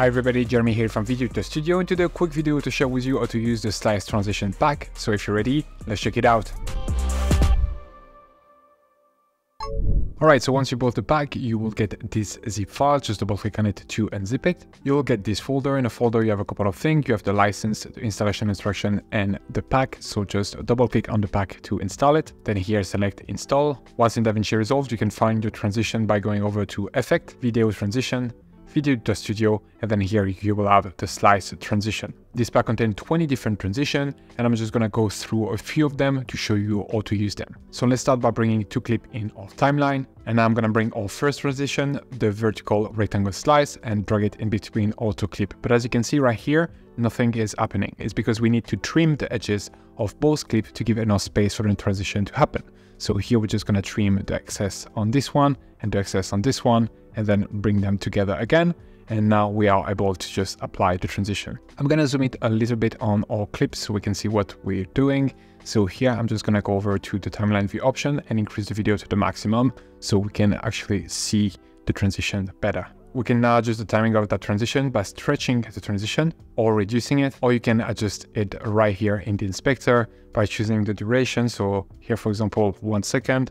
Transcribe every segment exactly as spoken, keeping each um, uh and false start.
Hi everybody, Jeremy here from Video Editor Studio, and today a quick video to share with you how to use the Slice Transition Pack. So if you're ready, let's check it out. Alright, so once you bought the pack, you will get this zip file. Just double click on it to unzip it. You will get this folder. In a folder, you have a couple of things. You have the license, the installation instruction, and the pack. So just double click on the pack to install it. Then here, select install. Once in DaVinci Resolve, you can find your transition by going over to Effect, Video Transition, Video Editor Studio, and then here you will have the Slice Transition. This pack contains twenty different transitions, and I'm just going to go through a few of them to show you how to use them. So let's start by bringing two clips in our timeline, and I'm going to bring our first transition, the vertical rectangle slice, and drag it in between our two clips. But as you can see right here, nothing is happening. It's because we need to trim the edges of both clips to give enough space for the transition to happen. So here we're just going to trim the excess on this one and the excess on this one, and then bring them together again. And now we are able to just apply the transition. I'm going to zoom it a little bit on our clips so we can see what we're doing. So here I'm just going to go over to the timeline view option and increase the video to the maximum so we can actually see the transition better. We can now adjust the timing of that transition by stretching the transition or reducing it, or you can adjust it right here in the inspector by choosing the duration. So here, for example, one second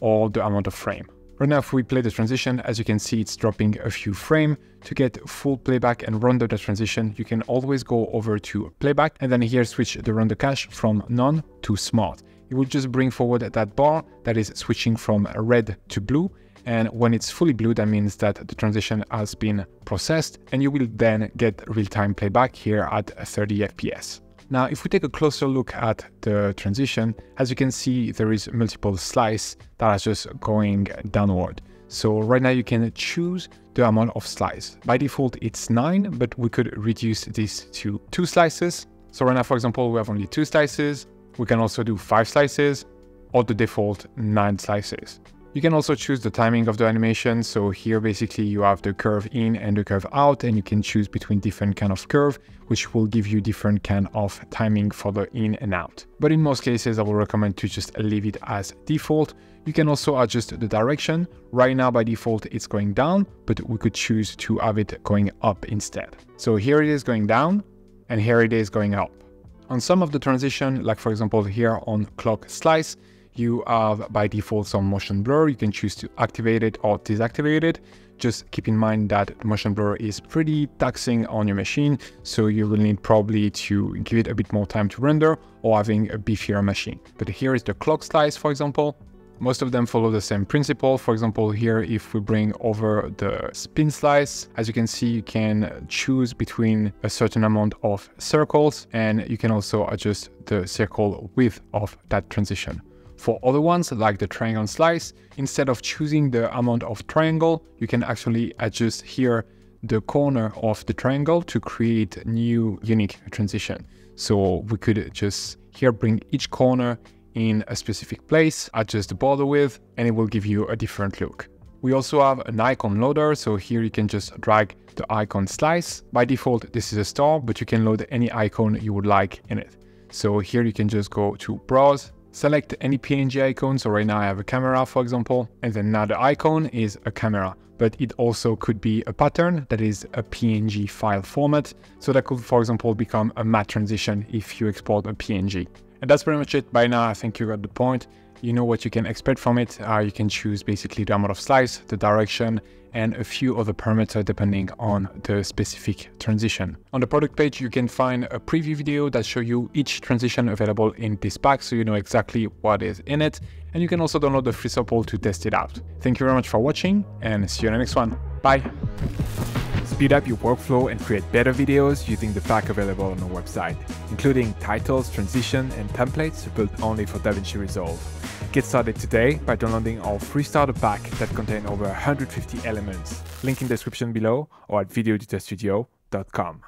or the amount of frame. Right now, if we play the transition, as you can see, it's dropping a few frames. To get full playback and render the transition, you can always go over to playback and then here switch the render cache from none to smart. It will just bring forward that bar that is switching from red to blue. And when it's fully blue, that means that the transition has been processed, and you will then get real-time playback here at thirty F P S. Now, if we take a closer look at the transition, as you can see, there is multiple slices that are just going downward. So right now you can choose the amount of slices. By default, it's nine, but we could reduce this to two slices. So right now, for example, we have only two slices. We can also do five slices or the default nine slices. You can also choose the timing of the animation. So here basically you have the curve in and the curve out, and you can choose between different kind of curve, which will give you different kind of timing for the in and out. But in most cases, I will recommend to just leave it as default. You can also adjust the direction. Right now by default, it's going down, but we could choose to have it going up instead. So here it is going down, and here it is going up. On some of the transition, like for example, here on clock slice, you have by default some motion blur. You can choose to activate it or deactivate it. Just keep in mind that motion blur is pretty taxing on your machine, so you will need probably to give it a bit more time to render or having a beefier machine. But here is the clock slice, for example. Most of them follow the same principle. For example, here, if we bring over the spin slice, as you can see, you can choose between a certain amount of circles, and you can also adjust the circle width of that transition. For other ones, like the triangle slice, instead of choosing the amount of triangle, you can actually adjust here the corner of the triangle to create new unique transition. So we could just here bring each corner in a specific place, adjust the border width, and it will give you a different look. We also have an icon loader. So here you can just drag the icon slice. By default, this is a star, but you can load any icon you would like in it. So here you can just go to browse, select any P N G icon. So right now I have a camera, for example, and then now the icon is a camera, but it also could be a pattern that is a P N G file format. So that could, for example, become a matte transition if you export a P N G. And that's pretty much it. By now, I think you got the point. You know what you can expect from it. Uh, you can choose basically the amount of slice, the direction, and a few other parameters depending on the specific transition. On the product page, you can find a preview video that shows you each transition available in this pack, so you know exactly what is in it. And you can also download the free sample to test it out. Thank you very much for watching, and see you in the next one. Bye. Speed up your workflow and create better videos using the pack available on our website, including titles, transition, and templates built only for DaVinci Resolve. Get started today by downloading our free starter pack that contains over one hundred fifty elements. Link in the description below or at video editor studio dot com.